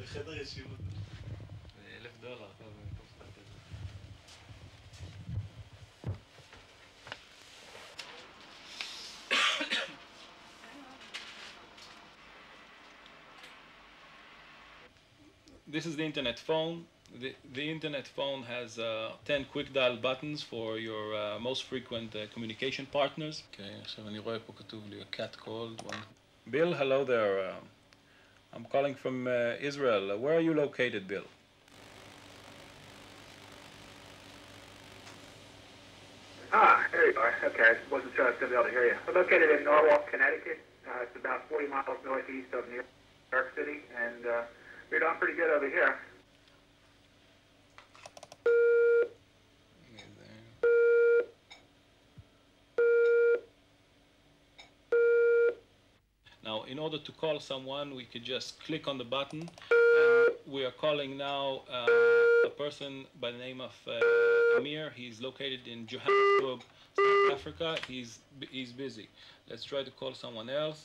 בחדר ישיבות. זה $1,000. This is the internet phone. The internet phone has 10 quick dial buttons for your most frequent communication partners. Okay, עכשיו אני רואה פה כתוב לי cat called one. Bill, hello there. I'm calling from Israel. Where are you located, Bill? Ah, there you are. Okay, I wasn't sure I was going to be able to hear you. I'm located in Norwalk, Connecticut. It's about 40 miles northeast of New York City, and we're doing pretty good over here. Now, in order to call someone, we could just click on the button. We are calling now a person by the name of Amir. He's located in Johannesburg, South Africa. He's busy. Let's try to call someone else.